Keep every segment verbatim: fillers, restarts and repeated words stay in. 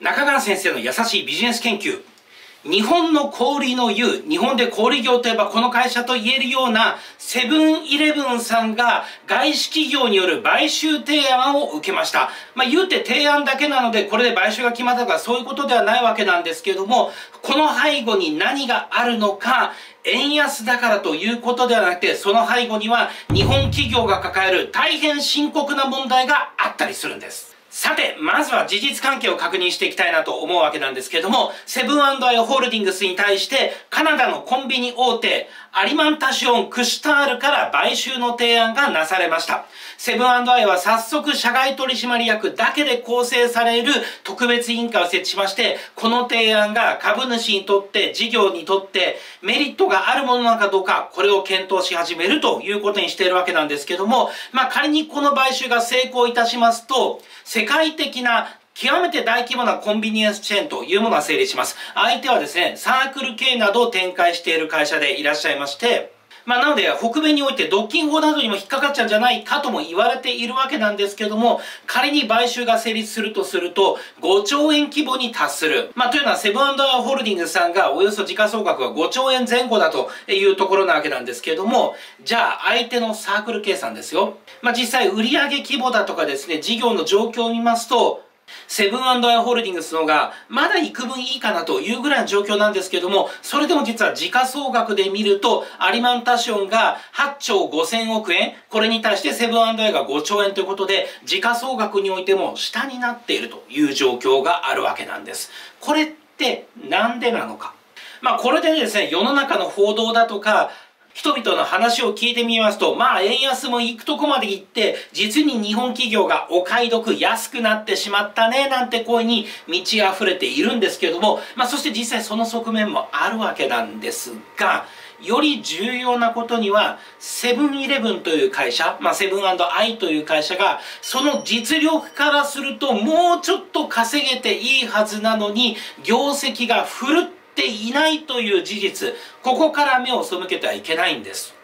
中川先生の優しいビジネス研究。日本の小売の湯、日本で小売業といえばこの会社と言えるようなセブンイレブンさんが外資企業による買収提案を受けました。まあ、湯って提案だけなのでこれで買収が決まったとかそういうことではないわけなんですけれども、この背後に何があるのか、円安だからということではなくて、その背後には日本企業が抱える大変深刻な問題があったりするんです。さて、まずは事実関係を確認していきたいなと思うわけなんですけれども、セブン&アイホールディングスに対して、カナダのコンビニ大手、アリマンタシオン・クシュタールから買収の提案がなされました。セブン&アイは早速、社外取締役だけで構成される特別委員会を設置しまして、この提案が株主にとって、事業にとって、メリットがあるものなのかどうか、これを検討し始めるということにしているわけなんですけれども、まあ仮にこの買収が成功いたしますと、世界的な極めて大規模なコンビニエンスチェーンというものが成立します。相手はですね、サークル系などを展開している会社でいらっしゃいまして、まあなので北米において独禁法などにも引っかかっちゃうんじゃないかとも言われているわけなんですけれども、仮に買収が成立するとするとごちょうえん規模に達する。まあというのはセブン&アイホールディングスさんがおよそ時価総額がごちょうえんぜん後だというところなわけなんですけれども、じゃあ相手のサークル計算ですよ。まあ実際売上規模だとかですね、事業の状況を見ますと、セブン&アイホールディングスの方がまだ幾分いいかなというぐらいの状況なんですけども、それでも実は時価総額で見るとアリマンタシオンがはっちょうごせんおくえん、これに対してセブン&アイがごちょうえんということで時価総額においても下になっているという状況があるわけなんです。これってなんでなのか。まあこれでですね、世の中の報道だとか人々の話を聞いてみますと、まあ円安も行くとこまで行って、実に日本企業がお買い得安くなってしまったね、なんて声に満ち溢れているんですけれども、まあそして実際その側面もあるわけなんですが、より重要なことには、セブンイレブンという会社、まあセブン&アイという会社が、その実力からするともうちょっと稼げていいはずなのに、業績が振るって、ていないという事実、ここから目を背けてはいけないんです。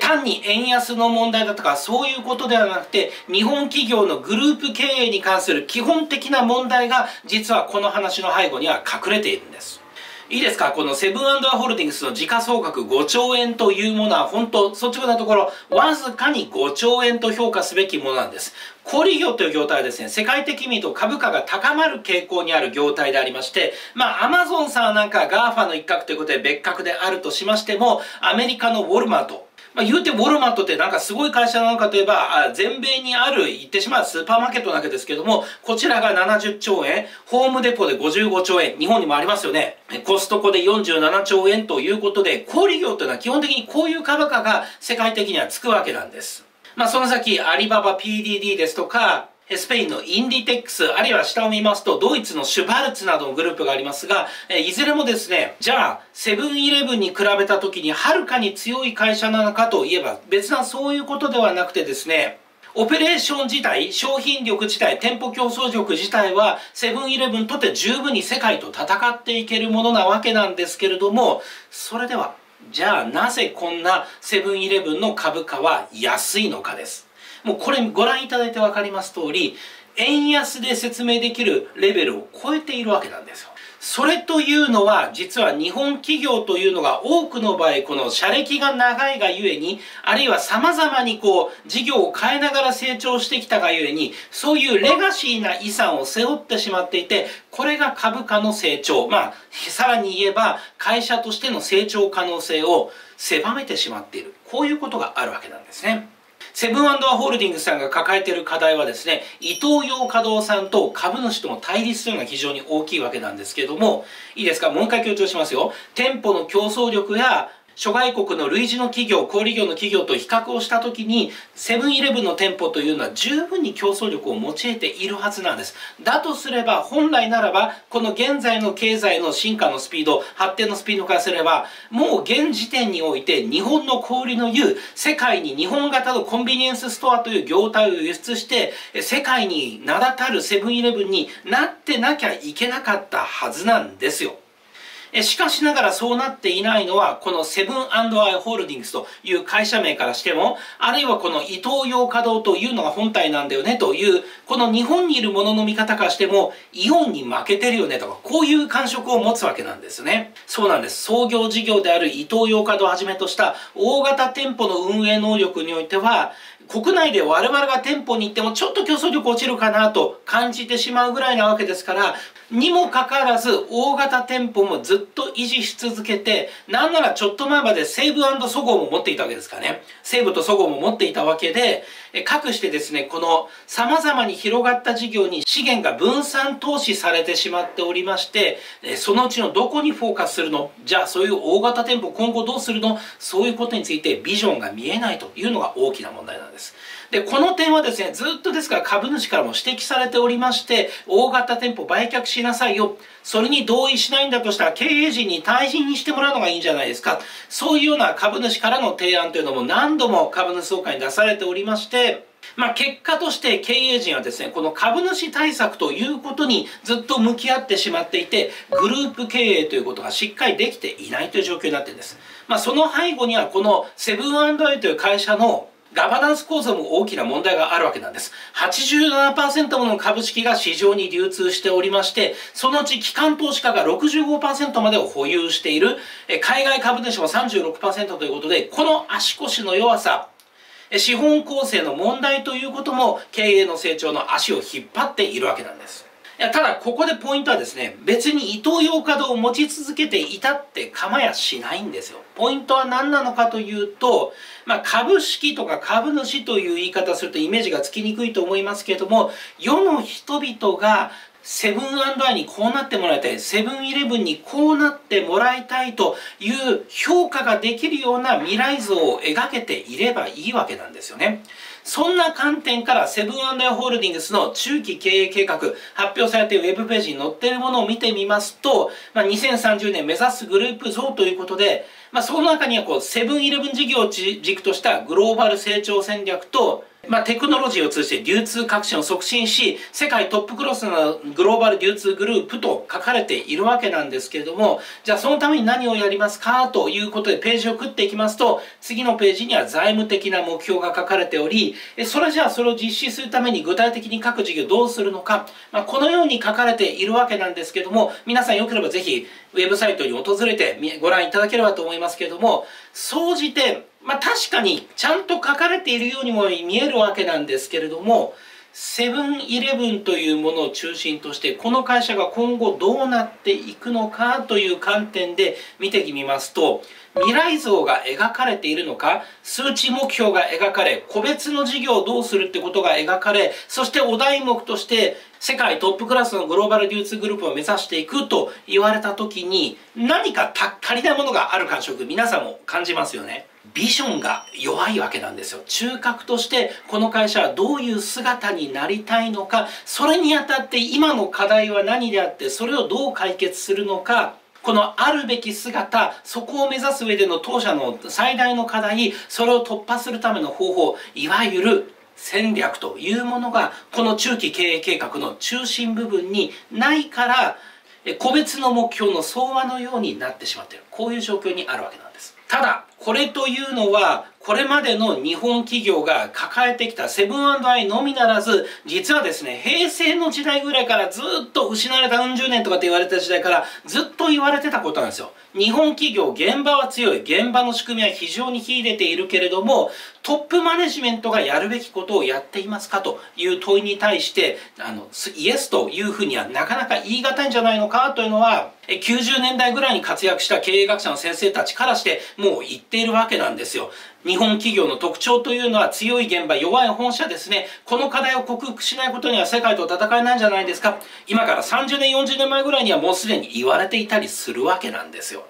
単に円安の問題だとかそういうことではなくて、日本企業のグループ経営に関する基本的な問題が実はこの話の背後には隠れているんです。いいですか、このセブン&アイホールディングスの時価総額ごちょうえんというものは本当、率直なところ、わずかにごちょうえんと評価すべきものなんです。小売業という業態はですね、世界的に見ると株価が高まる傾向にある業態でありまして、まあ、アマゾンさんなんかガーファの一角ということで別格であるとしましても、アメリカのウォルマート、まあ言うてウォルマートってなんかすごい会社なのかといえば、全米にある言ってしまうスーパーマーケットなわけですけども、こちらがななじゅっちょうえん、ホームデポでごじゅうごちょうえん、日本にもありますよね。コストコでよんじゅうななちょうえんということで、小売業というのは基本的にこういう株価が世界的にはつくわけなんです。まあその先、アリババ ピーディーディー ですとか、スペインのインディテックス、あるいは下を見ますとドイツのシュバルツなどのグループがありますが、いずれもですね、じゃあセブンイレブンに比べた時にはるかに強い会社なのかといえば別なそういうことではなくてですね、オペレーション自体、商品力自体、店舗競争力自体はセブンイレブンにとって十分に世界と戦っていけるものなわけなんですけれども、それではじゃあなぜこんなセブンイレブンの株価は安いのかです。もうこれご覧いただいて分かります通り、円安で説明できるレベルを超えているわけなんですよ。それというのは、実は日本企業というのが多くの場合、この社歴が長いがゆえに、あるいは様々にこう、事業を変えながら成長してきたがゆえに、そういうレガシーな遺産を背負ってしまっていて、これが株価の成長、まあ、さらに言えば会社としての成長可能性を狭めてしまっている。こういうことがあるわけなんですね。セブン&アイホールディングスさんが抱えている課題はですね、イトーヨーカドーさんと株主との対立というのが非常に大きいわけなんですけれども、いいですか、もう一回強調しますよ。店舗の競争力や諸外国の類似の企業、小売業の企業と比較をしたときに、セブンイレブンの店舗というのは十分に競争力を用いているはずなんです。だとすれば、本来ならば、この現在の経済の進化のスピード、発展のスピードからすれば、もう現時点において日本の小売の湯、世界に日本型のコンビニエンスストアという業態を輸出して、世界に名だたるセブンイレブンになってなきゃいけなかったはずなんですよ。えしかしながらそうなっていないのは、このセブン&アイ・ホールディングスという会社名からしても、あるいはこのイトーヨーカドーというのが本体なんだよねという、この日本にいるものの見方からしても、イオンに負けてるよねとか、こういう感触を持つわけなんですね。そうなんです。創業事業であるイトーヨーカドーをはじめとした大型店舗の運営能力においては、国内で我々が店舗に行ってもちょっと競争力落ちるかなと感じてしまうぐらいなわけですから、にもかかわらず大型店舗もずっと維持し続けて、なんならちょっと前まで西武&そごうも持っていたわけですからね。西武とそごうも持っていたわけで、かくしてですね、この様々に広がった事業に資源が分散投資されてしまっておりまして、そのうちのどこにフォーカスするの？じゃあそういう大型店舗今後どうするの？そういうことについてビジョンが見えないというのが大きな問題なんです。で、この点はですね、ずっとですから株主からも指摘されておりまして、大型店舗売却しなさいよ。それに同意しないんだとしたら経営陣に退陣にしてもらうのがいいんじゃないですか。そういうような株主からの提案というのも何度も株主総会に出されておりまして、まあ結果として経営陣はですね、この株主対策ということにずっと向き合ってしまっていて、グループ経営ということがしっかりできていないという状況になっているんです。まあその背後にはこのセブン&アイという会社のガバナンス構造も大きな問題があるわけなんです。はちじゅうななパーセント もの株式が市場に流通しておりまして、そのうち機関投資家が ろくじゅうごパーセント までを保有している、海外株主も さんじゅうろくパーセント ということで、この足腰の弱さ、資本構成の問題ということも経営の成長の足を引っ張っているわけなんです。いや、ただここでポイントはですね、別にイトーヨーカドーを持ち続けていたって構やしないんですよ。ポイントは何なのかというと、まあ株式とか株主という言い方するとイメージがつきにくいと思いますけれども、世の人々がセブン&アイにこうなってもらいたい、セブンイレブンにこうなってもらいたいという評価ができるような未来像を描けていればいいわけなんですよね。そんな観点からセブン&アイホールディングスの中期経営計画、発表されているウェブページに載っているものを見てみますと、まあ、にせんさんじゅうねん目指すグループ像ということで、まあ、その中にはこうセブンイレブン事業を軸としたグローバル成長戦略と、まあ、テクノロジーを通じて流通革新を促進し、世界トップクラスのグローバル流通グループと書かれているわけなんですけれども、じゃあそのために何をやりますかということでページを食っていきますと、次のページには財務的な目標が書かれており、それじゃあそれを実施するために具体的に各事業どうするのか、まあ、このように書かれているわけなんですけれども、皆さんよければぜひウェブサイトに訪れてご覧いただければと思いますけれども、総じて、まあ確かにちゃんと書かれているようにも見えるわけなんですけれども、セブンイレブンというものを中心としてこの会社が今後どうなっていくのかという観点で見てみますと、未来像が描かれているのか、数値目標が描かれ、個別の事業をどうするってことが描かれ、そしてお題目として世界トップクラスのグローバル流通グループを目指していくと言われた時に、何か足りないものがある感触、皆さんも感じますよね。ビジョンが弱いわけなんですよ。中核としてこの会社はどういう姿になりたいのか、それにあたって今の課題は何であって、それをどう解決するのか、このあるべき姿、そこを目指す上での当社の最大の課題、それを突破するための方法、いわゆる戦略というものが、この中期経営計画の中心部分にないから、個別の目標の総和のようになってしまっている。こういう状況にあるわけなんです。ただ、これというのは、これまでの日本企業が抱えてきたセブン&アイのみならず、実はですね、平成の時代ぐらいからずっと失われたうん十年とかって言われた時代からずっと言われてたことなんですよ。日本企業、現場は強い。現場の仕組みは非常に秀でているけれども、トップマネジメントがやるべきことをやっていますかという問いに対して、あの、イエスというふうにはなかなか言い難いんじゃないのかというのは、きゅうじゅうねんだいぐらいに活躍した経営学者の先生たちからして、もう言っているわけなんですよ。日本企業の特徴というのは強い現場、弱い本社ですね。この課題を克服しないことには世界と戦えないんじゃないですか。今からさんじゅうねん、よんじゅうねんまえぐらいにはもうすでに言われていたりするわけなんですよ。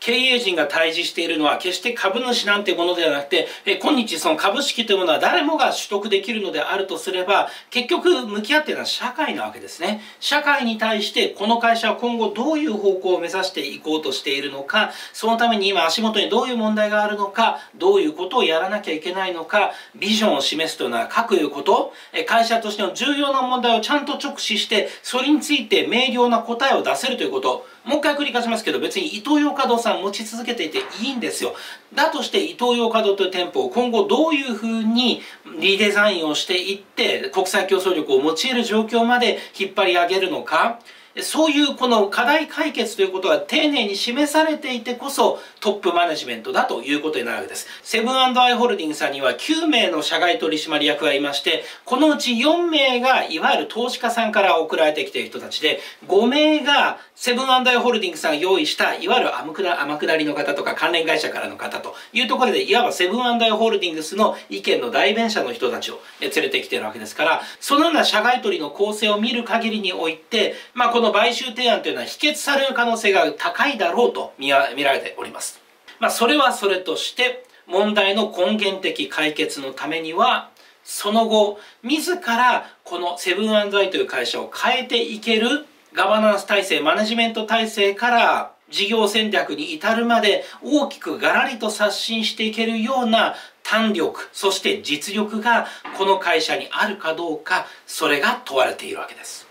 経営陣が対峙しているのは決して株主なんてものではなくて、え今日その株式というものは誰もが取得できるのであるとすれば、結局向き合っているのは社会なわけですね。社会に対してこの会社は今後どういう方向を目指していこうとしているのか、そのために今足元にどういう問題があるのか、どういうことをやらなきゃいけないのか、ビジョンを示すというのはかくいうこと、え会社としての重要な問題をちゃんと直視して、それについて明瞭な答えを出せるということ、もう一回繰り返しますけど、別にイトーヨーカドーさん持ち続けていていいんですよ。だとしてイトーヨーカドーという店舗を今後どういうふうにリデザインをしていって国際競争力を用いる状況まで引っ張り上げるのか、そういうこの課題解決ということが丁寧に示されていてこそトップマネジメントだということになるわけです。セブン&アイ・ホールディングスさんにはきゅうめいの社外取締役がいまして、このうちよんめいがいわゆる投資家さんから送られてきている人たちで、ごめいがセブン&アイ・ホールディングスさんが用意したいわゆる天下りの方とか関連会社からの方というところで、いわばセブン&アイ・ホールディングスの意見の代弁者の人たちを連れてきているわけですから、そのような社外取りの構成を見る限りにおいて、まあこの買収提案というのは否決される可能性が高いだろうと見られております。まあ、それはそれとして、問題の根源的解決のためには、その後、自らこのセブン&アイという会社を変えていけるガバナンス体制、マネジメント体制から事業戦略に至るまで大きくガラリと刷新していけるような胆力、そして実力がこの会社にあるかどうか、それが問われているわけです。